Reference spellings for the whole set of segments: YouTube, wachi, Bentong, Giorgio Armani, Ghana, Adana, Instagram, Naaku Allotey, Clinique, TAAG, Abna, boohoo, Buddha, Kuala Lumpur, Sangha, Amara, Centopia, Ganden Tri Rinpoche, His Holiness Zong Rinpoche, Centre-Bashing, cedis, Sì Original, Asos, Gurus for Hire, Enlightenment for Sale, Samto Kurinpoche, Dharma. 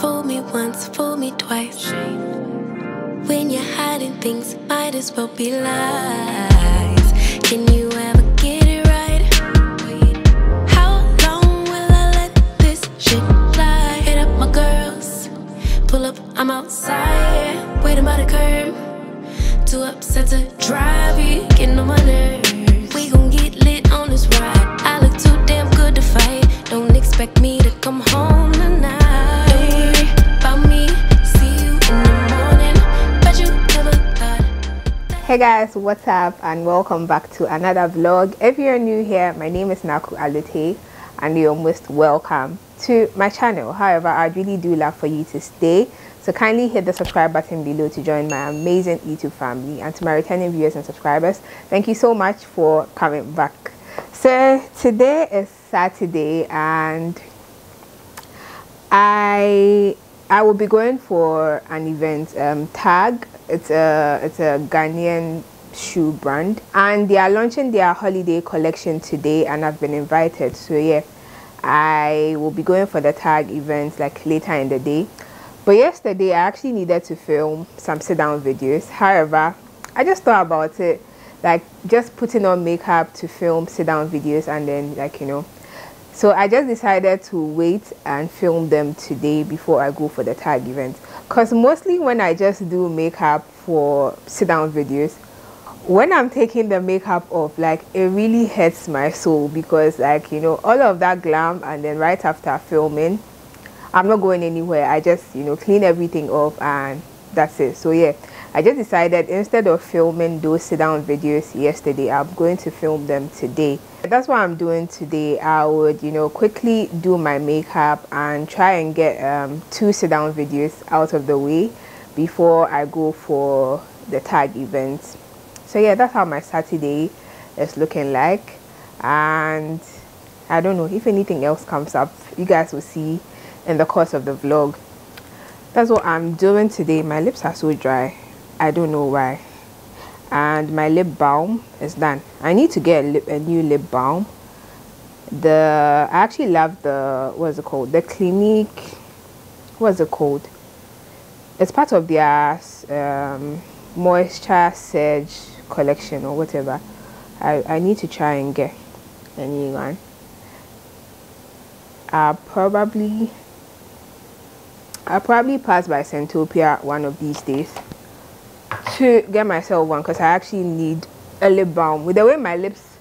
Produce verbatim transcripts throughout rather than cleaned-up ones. Fool me once, fool me twice. When you're hiding things, might as well be lies. Can you ever get it right? How long will I let this shit lie? Hit up my girls, pull up, I'm outside. Waiting by the curb, too upset to drive. You getting on my nerves. We gon' get lit on this ride. I look too damn good to fight. Don't expect me to come home tonight. Hey guys, what's up and welcome back to another vlog. If you're new here, my name is Naaku Allotey and you're most welcome to my channel. However, I really do love for you to stay, so kindly hit the subscribe button below to join my amazing YouTube family. And to my returning viewers and subscribers, thank you so much for coming back. So today is Saturday and I I will be going for an event, um, TAAG. It's a it's a Ghanaian shoe brand, and they are launching their holiday collection today, and I've been invited. So yeah, I will be going for the TAAG event like later in the day. But yesterday I actually needed to film some sit down videos. However, I just thought about it, like just putting on makeup to film sit down videos, and then like you know. So I just decided to wait and film them today before I go for the TAAG event. Because mostly when I just do makeup for sit-down videos, when I'm taking the makeup off, like it really hurts my soul because like, you know, all of that glam and then right after filming, I'm not going anywhere. I just, you know, clean everything off and that's it. So yeah, I just decided instead of filming those sit-down videos yesterday, I'm going to film them today. That's what I'm doing today. I would, you know, quickly do my makeup and try and get um, two sit-down videos out of the way before I go for the TAAG event. So yeah, that's how my Saturday is looking like. And I don't know if anything else comes up, you guys will see in the course of the vlog. That's what I'm doing today. My lips are so dry. I don't know why, and my lip balm is done. I need to get a, lip, a new lip balm. The I actually love the what's it called? The Clinique. What's it called? It's part of their um, moisture surge collection or whatever. I I need to try and get a new one. I probably I probably pass by Centopia one of these days to get myself one, because I actually need a lip balm. With the way my lips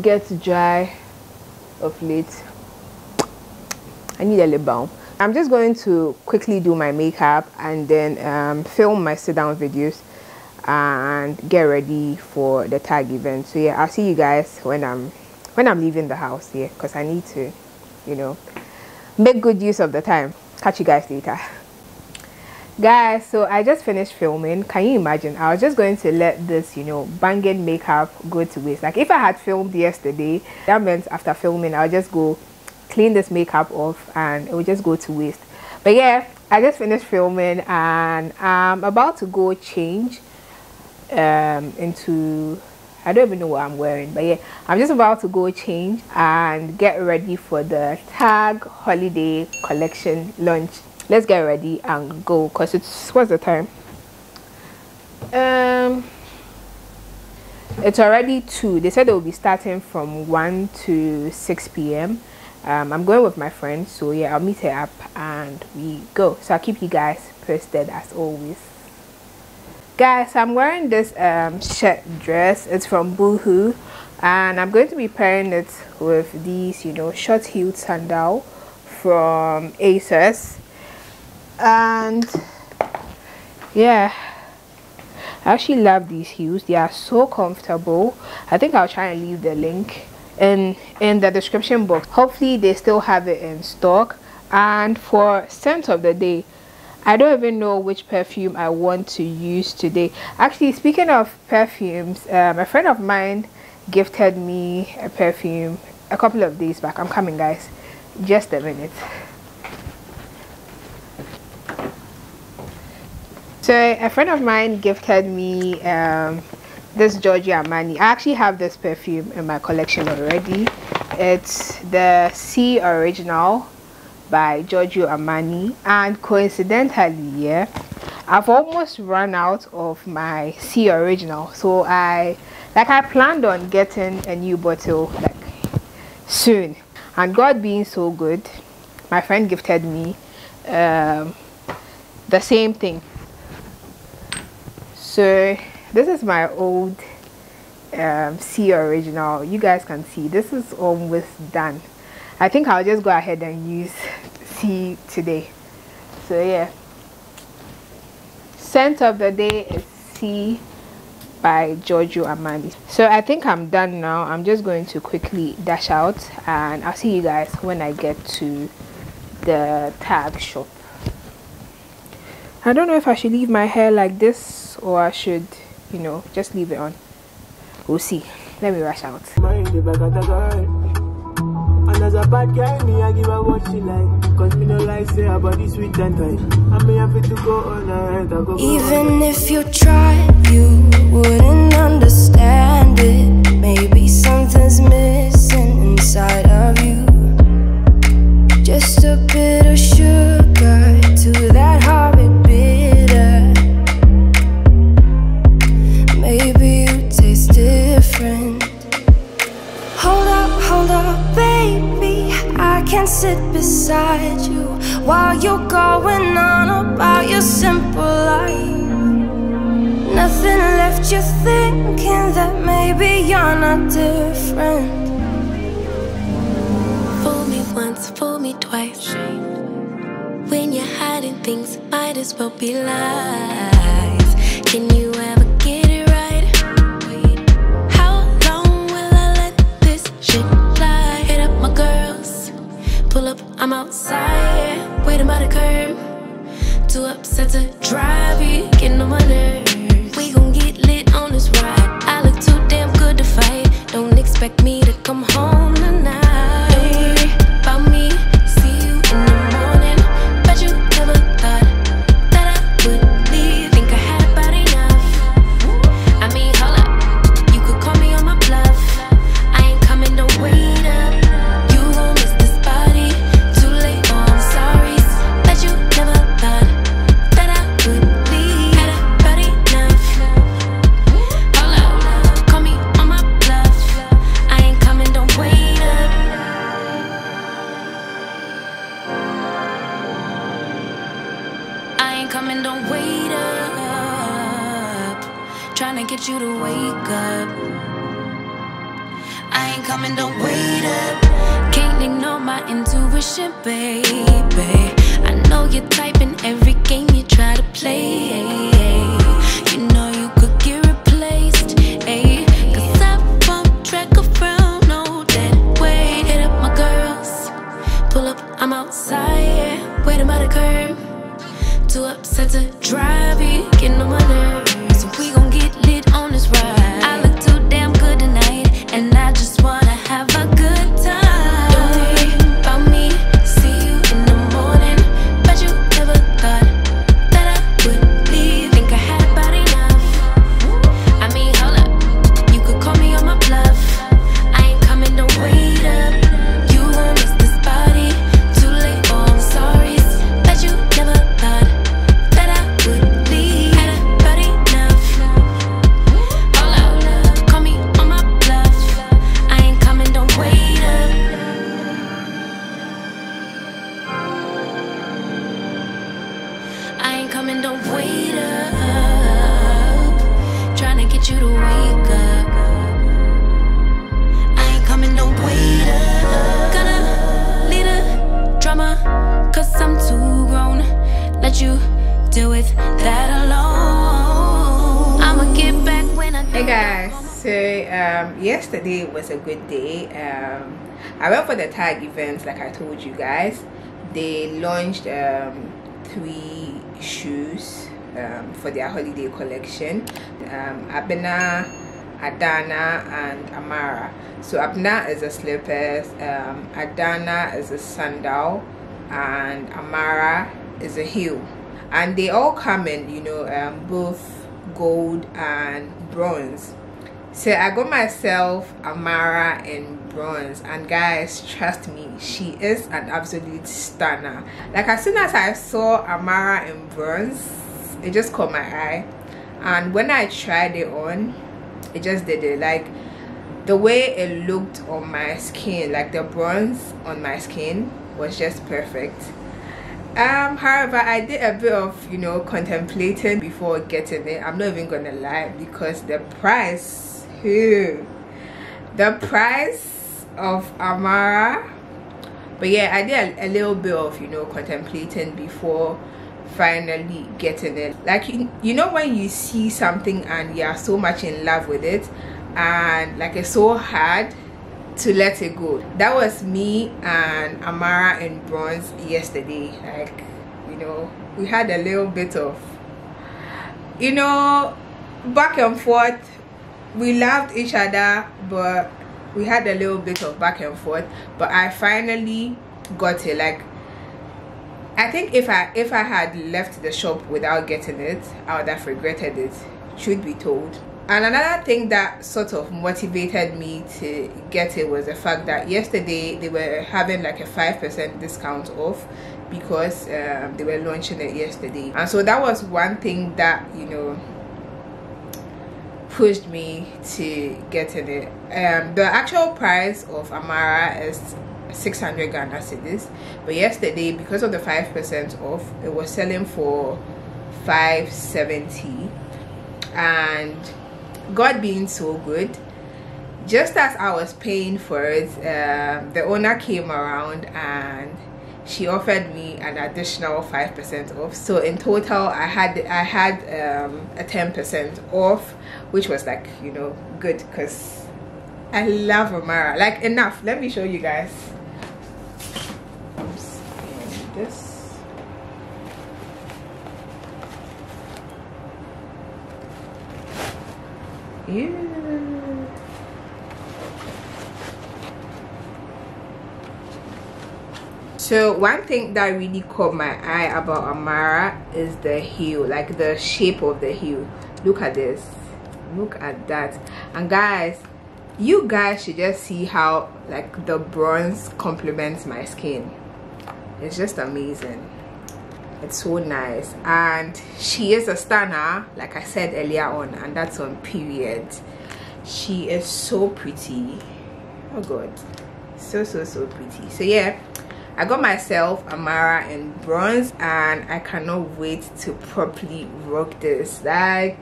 get dry of late, I need a lip balm. I'm just going to quickly do my makeup and then um, film my sit down videos and get ready for the TAAG event. So yeah, I'll see you guys when I'm when I'm leaving the house here, yeah, because I need to, you know, make good use of the time. Catch you guys later. Guys, so I just finished filming. Can you imagine? I was just going to let this, you know, banging makeup go to waste. Like if I had filmed yesterday, that meant after filming I'll just go clean this makeup off and it would just go to waste. But yeah, I just finished filming and I'm about to go change um into, I don't even know what I'm wearing, but yeah, I'm just about to go change and get ready for the TAAG holiday collection launch. Let's get ready and go, because it's, what's the time? Um, it's already two. They said they'll be starting from one to six p m Um, I'm going with my friend, so yeah, I'll meet her up and we go. So I'll keep you guys posted as always. Guys, I'm wearing this um, shirt dress. It's from Boohoo and I'm going to be pairing it with these, you know, short heeled sandal from Asos. And yeah, I actually love these heels. They are so comfortable. I think I'll try and leave the link in in the description box. Hopefully they still have it in stock. And for scent of the day, I don't even know which perfume I want to use today. Actually, speaking of perfumes, um, a friend of mine gifted me a perfume a couple of days back. I'm coming guys, just a minute. So a friend of mine gifted me um, this Giorgio Armani. I actually have this perfume in my collection already. It's the Sì Original by Giorgio Armani, and coincidentally, yeah, I've almost run out of my Sì Original, so I like I planned on getting a new bottle like soon. And God being so good, my friend gifted me um, the same thing. So this is my old um, Sì Original. You guys can see this is almost done. I think I'll just go ahead and use Sì today. So yeah. Scent of the day is Sì by Giorgio Armani. So I think I'm done now. I'm just going to quickly dash out, and I'll see you guys when I get to the TAAG shop. I don't know if I should leave my hair like this or I should, you know, just leave it on. We'll see. Let me rush out. And as a bad guy, me, I give her what she like. Cause me no like say her body sweet and tight. I may have to go on her go, go. Even if you try, you wouldn't understand it. Maybe something's missing inside of you. Just a bit of sugar to that horrid bitter. Maybe you taste different. Hold up, hold up, baby. Can't sit beside you while you're going on about your simple life. Nothing left you thinking that maybe you're not different. Fool me once, fool me twice. When you're hiding things, might as well be lies. Can you ever get it right? How long will I let this shit lie? Hit up my girl. Pull up, I'm outside, waiting by the curb. Too upset to drive, you getting on my nerves. We gon' get lit on this ride. I look too damn good to fight. Don't expect me to come home tonight. Don't worry about me, see you in the morning. Bet you never thought that I would leave. Think I had about enough. I mean, hold up, you could call me on my bluff. I ain't coming to wait up. You to wake up. I ain't coming to wait up. Can't ignore my intuition, baby. I know you're typing every game you try to play. You know you could get replaced, ayy. Cause I won't track around, no dead weight. Hit up my girls, pull up, I'm outside, waiting by the curb. Too upset to drive, you getting on my nerves. We gon' get lit on this ride. I look too damn good tonight, and I just wanna have a good time. Don't worry about me, see you in the morning. Bet you never thought that I would leave. Think I had about enough. I mean, hold up, you could call me on my bluff. I ain't coming to wait up. You won't miss this party. Too late for I'm sorry. Bet you never thought that I would leave. You to wake up. I ain't coming no wait up. Gonna lead a drama, cause I'm too grown. Let you deal with that alone. I'ma get back when I. Hey guys, so um, yesterday was a good day. Um, I went for the TAAG event, like I told you guys. They launched um, three shoes. Um, for their holiday collection, um, Abna, Adana and Amara. So Abna is a slippers, um, Adana is a sandal, and Amara is a heel. And they all come in, you know, um, both gold and bronze. So I got myself Amara in bronze, and guys, trust me, she is an absolute stunner. Like, as soon as I saw Amara in bronze, it just caught my eye, and when I tried it on, it just did it. Like, the way it looked on my skin, like the bronze on my skin, was just perfect. Um however, I did a bit of, you know, contemplating before getting it. I'm not even gonna lie, because the price ew, the price of Amara. But yeah, I did a, a little bit of, you know, contemplating before finally getting it. Like, you, you know when you see something and you're so much in love with it, and like it's so hard to let it go. That was me and Amara in bronze yesterday. Like, you know, we had a little bit of, you know, back and forth. We loved each other, but we had a little bit of back and forth. But I finally got it. Like, I think if I if I had left the shop without getting it, I would have regretted it, truth be told. And another thing that sort of motivated me to get it was the fact that yesterday they were having like a five percent discount off, because um, they were launching it yesterday. And so that was one thing that, you know, pushed me to getting it. Um, the actual price of Amara is six hundred Ghana cedis, but yesterday, because of the five percent off, it was selling for five seventy. And God being so good, just as I was paying for it, um, the owner came around and she offered me an additional five percent off. So in total, I had I had um, a ten percent off, which was like, you know, good, because I love Amara. Like, enough. Let me show you guys. Oops. This. Yeah. So one thing that really caught my eye about Amara is the heel, like the shape of the heel. Look at this, look at that. And guys, you guys should just see how like the bronze complements my skin. It's just amazing. It's so nice, and she is a stunner, like I said earlier on, and that's on period. She is so pretty. Oh god, so so so pretty. So yeah, I got myself Amara in bronze, and I cannot wait to properly rock this. Like,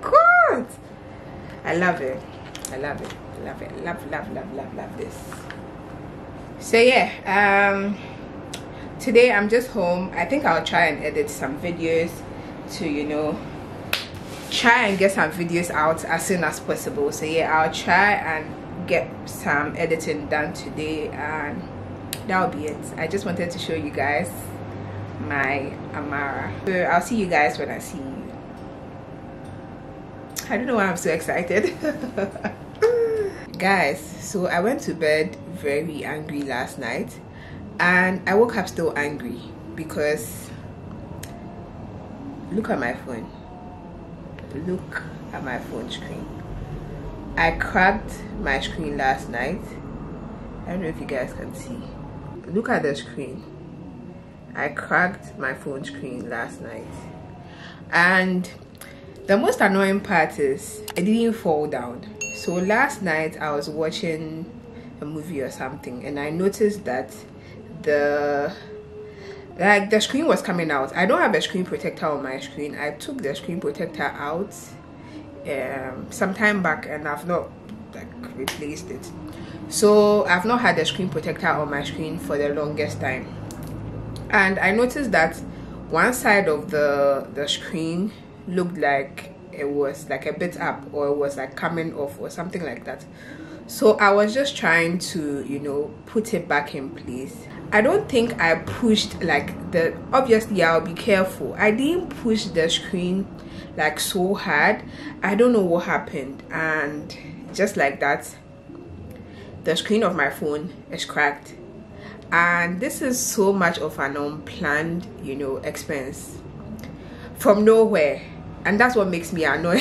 god, I love it, I love it, I love it, love love love love love this. So yeah, um today I'm just home. I think I'll try and edit some videos to, you know, try and get some videos out as soon as possible. So yeah, I'll try and get some editing done today, and that'll be it. I just wanted to show you guys my Amara. So I'll see you guys when I see you. I don't know why I'm so excited. Guys, so I went to bed very angry last night, and I woke up still angry, because look at my phone, look at my phone screen. I cracked my screen last night. I don't know if you guys can see. Look at the screen. I cracked my phone screen last night, and the most annoying part is it didn't fall down. So last night I was watching a movie or something, and I noticed that the like the screen was coming out. I don't have a screen protector on my screen. I took the screen protector out um some time back, and I've not like replaced it. So I've not had a screen protector on my screen for the longest time, and I noticed that one side of the the screen looked like it was like a bit up, or it was like coming off or something like that. So I was just trying to, you know, put it back in place. I don't think I pushed like the, obviously I'll be careful, I didn't push the screen like so hard. I don't know what happened, and just like that, the screen of my phone is cracked. And this is so much of an unplanned, you know, expense from nowhere. and that's what makes me annoyed.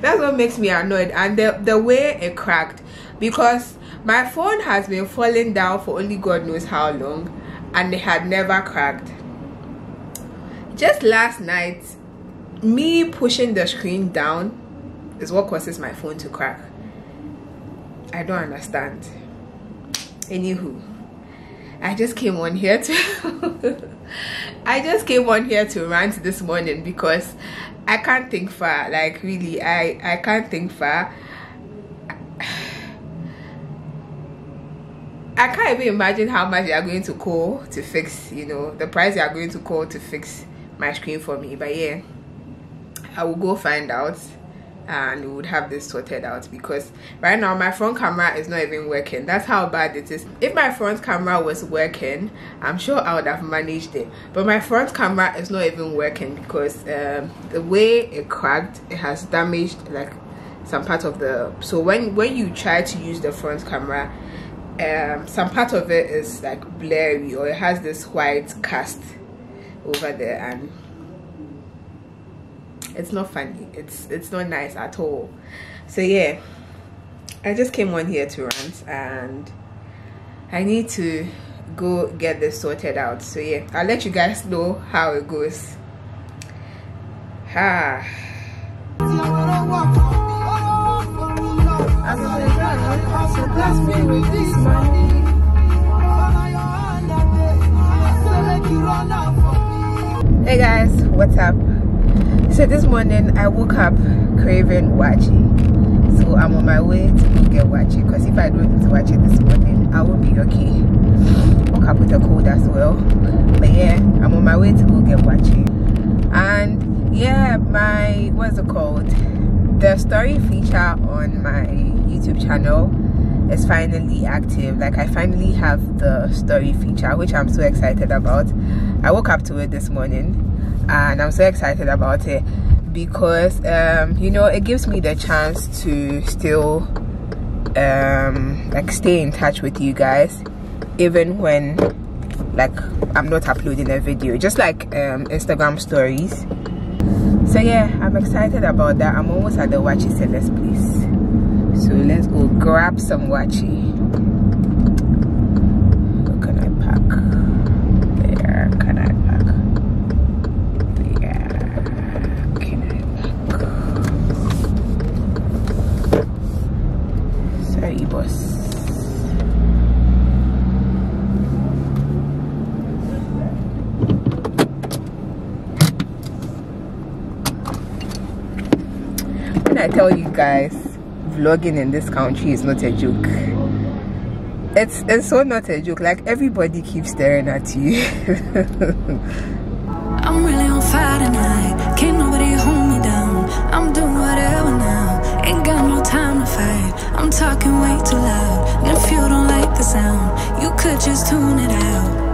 That's what makes me annoyed. And the the way it cracked, because my phone has been falling down for only God knows how long, and it had never cracked. Just last night, me pushing the screen down is what causes my phone to crack. I don't understand. Anywho, I just came on here to I just came on here to rant this morning because I can't think far. Like, really, I I can't think far. I can't even imagine how much you are going to call to fix, you know, the price you are going to call to fix my screen for me. But yeah, I will go find out and we would have this sorted out, because right now my front camera is not even working. That's how bad it is. If my front camera was working, I'm sure I would have managed it, but my front camera is not even working because um, the way it cracked, it has damaged like some part of the, so when when you try to use the front camera, um, some part of it is like blurry, or it has this white cast over there, and it's not funny. It's it's not nice at all. So yeah, I just came on here to rant, and I need to go get this sorted out. So yeah, I'll let you guys know how it goes. Ah. Hey guys, what's up? So this morning I woke up craving wachi, so I'm on my way to go get wachi, because if I don't eat wachi this morning, I won't be okay. Woke up with a cold as well, but yeah, I'm on my way to go get wachi. And yeah, my what's it called? The story feature on my YouTube channel is finally active. Like, I finally have the story feature, which I'm so excited about. I woke up to it this morning, and I'm so excited about it because um you know, it gives me the chance to still um like stay in touch with you guys even when like I'm not uploading a video, just like um Instagram stories. So yeah, I'm excited about that. I'm almost at the wachi sellers place, so let's go grab some wachi. What can I pack? Where can I pack? When I tell you guys, vlogging in this country is not a joke. It's it's so not a joke. Like, everybody keeps staring at you. I'm really on fire tonight. Can't nobody hold me down. I'm doing whatever now. Ain't got no time to fight. I'm talking way too loud. And if you don't like the sound, you could just tune it out.